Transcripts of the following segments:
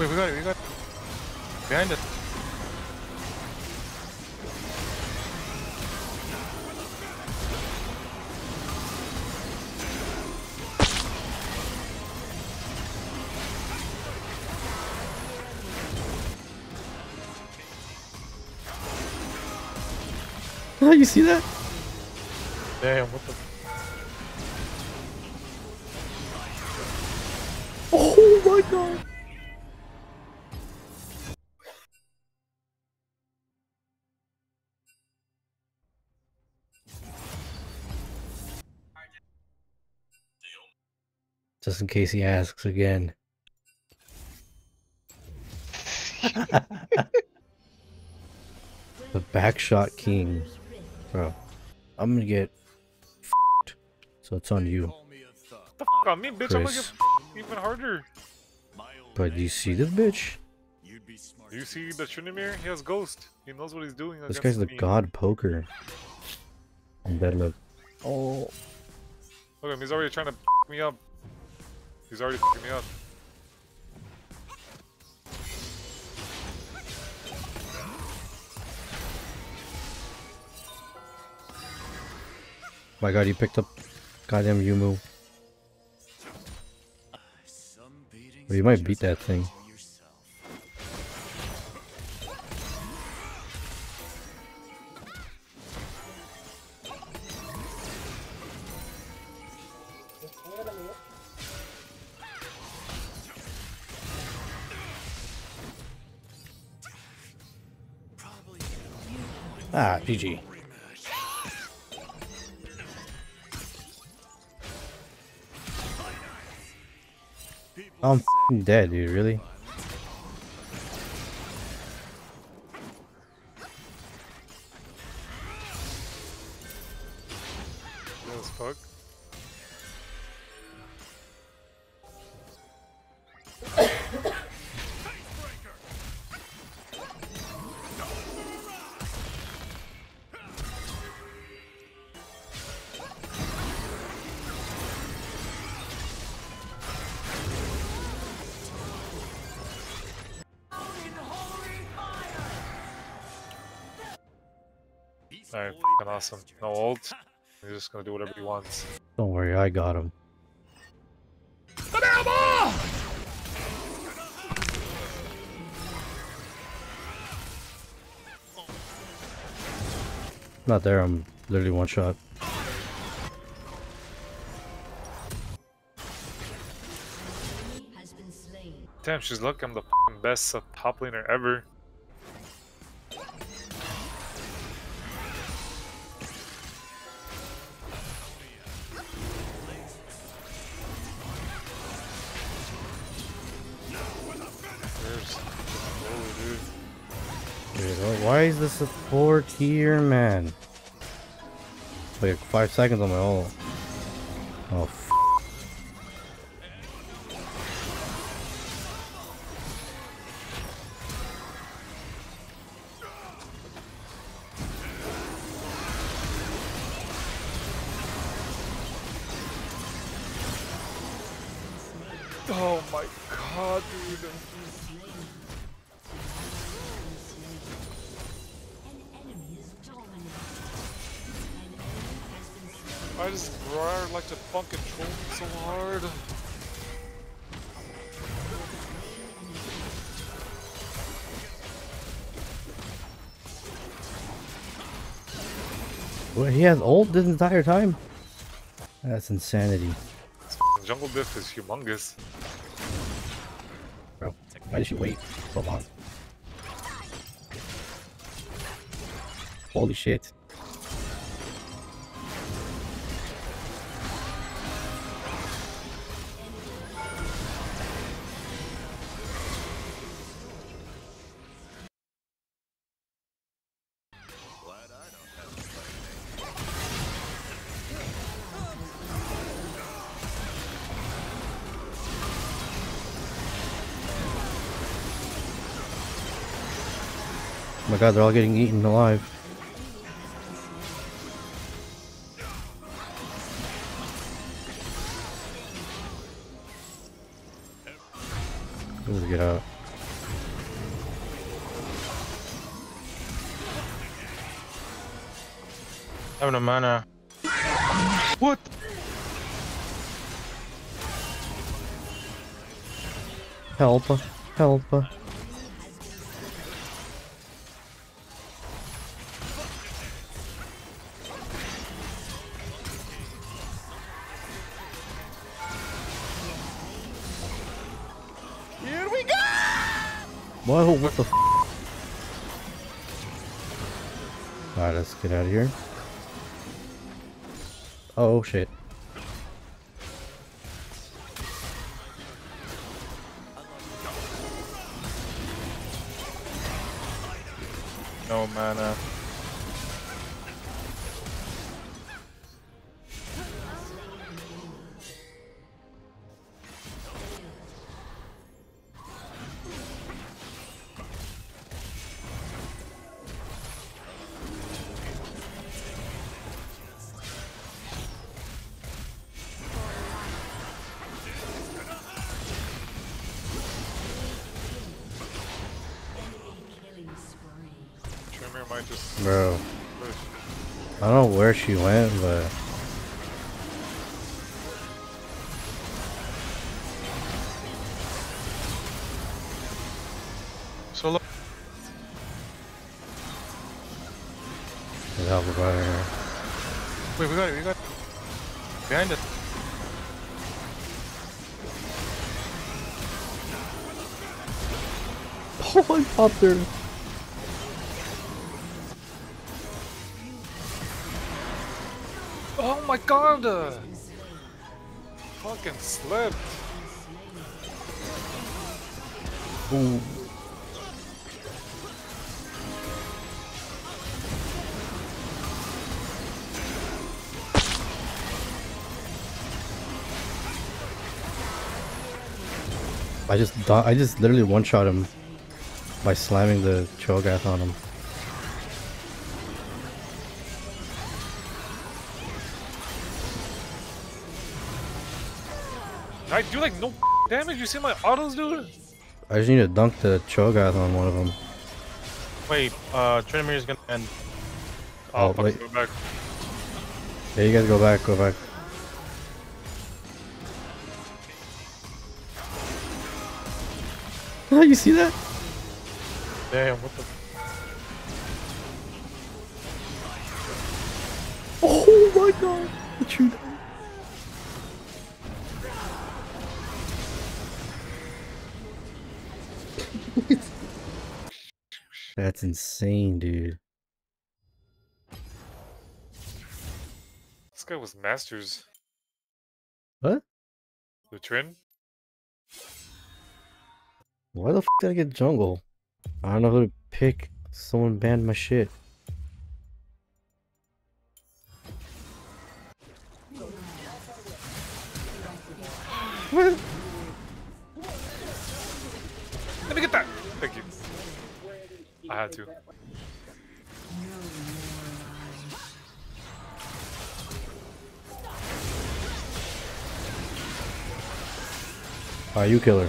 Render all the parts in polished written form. Wait, we got it, we got it. Behind us. Oh, you see that? Damn, what the... Oh my god! Just in case he asks again. The backshot king. Bro, I'm gonna get f***ed, so it's on you. What the f*** on me, bitch? Chris. I'm gonna get f***ed even harder. But do you see this bitch? Do you see the Trinomir? He has ghost. He knows what he's doing. This guy's the god poker. I'm dead, look. Oh. Look at him, he's already trying to f*** me up. He's already f***ing me up. My god, you picked up goddamn Yumu. Well, you might beat that thing. Ah, GG. I'm f***ing dead, dude, really? That was fuck. Alright, f***ing awesome. No ult. He's just gonna do whatever he wants. Don't worry, I got him. Not there, I'm literally one shot. Damn, she's lucky I'm the f***ing best top laner ever. Why is the support here, man? Like 5 seconds on my ult. Oh, f***. Oh my god, dude. Why does Briar like to fucking troll me so hard? Well, he has ult this entire time? That's insanity. This jungle diff is humongous. Bro, why did she wait so long? Holy shit. Oh my god, they're all getting eaten alive. Ooh, get out. I have no mana. What? Help. Help. Here we go! Whoa, what the f? Alright, let's get out of here. Oh shit. No mana. Bro, I don't know where she went, but so look. Let's help her by here. Wait, we got it behind us. Oh, I popped her. Oh my god! Fucking slipped! Ooh. I just literally one-shot him by slamming the Cho'Gath on him. I do like no damage. You see my autos, dude? I just need to dunk the Cho'Gath on one of them. Wait, Trinomir is gonna end. Oh, wait. Go back. Yeah, you guys go back, Oh, you see that? Damn, what the? Oh my god! What you done? That's insane, dude. This guy was masters. What? The Trin? Why the f did I get jungle? I don't know who to pick. Someone banned my shit. What? Let me get that! Thank you. I had to. You kill her.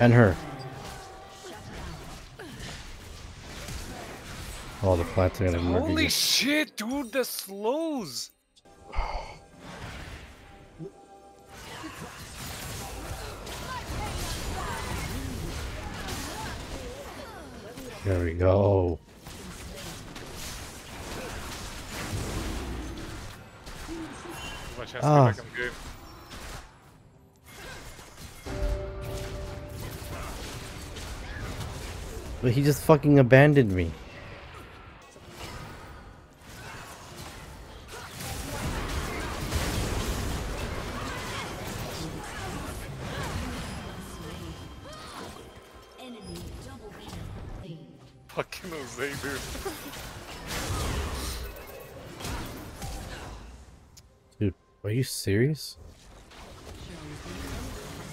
And her. Oh, the flats are gonna be more. Holy shit, dude, the slows! There we go. Ah. But he just fucking abandoned me. Fucking Ozay, dude. Dude, are you serious?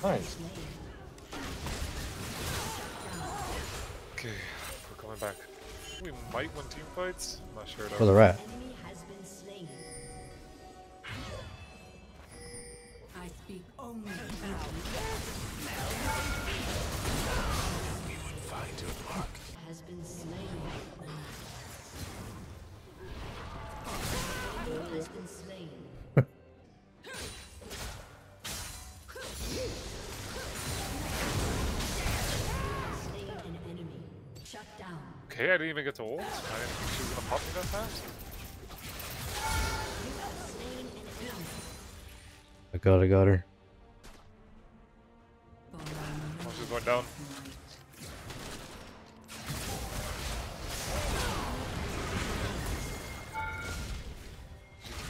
Nice. Okay, we're coming back. We might win team fights. I'm not sure. For the rat. I speak only has been slain. okay, I didn't even get to ult. I didn't think she was gonna pop me that fast. I got her. Oh, she's going down. She's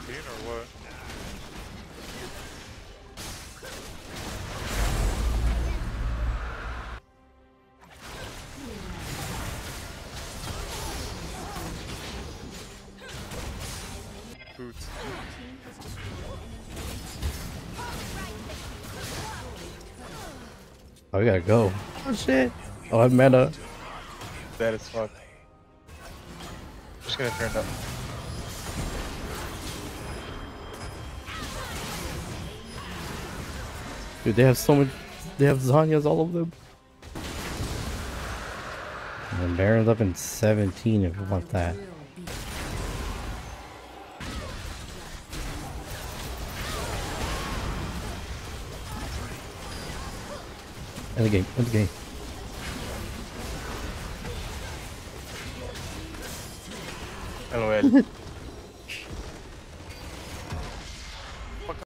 clean or what? Boots. Oh, we gotta go. Oh shit. Oh, I'm meta. Bad as fuck. Just gonna turn it up. Dude, they have so much. They have Zhonya's, all of them. And Baron's up in 17 if you want that. End the game, end the game. LOL.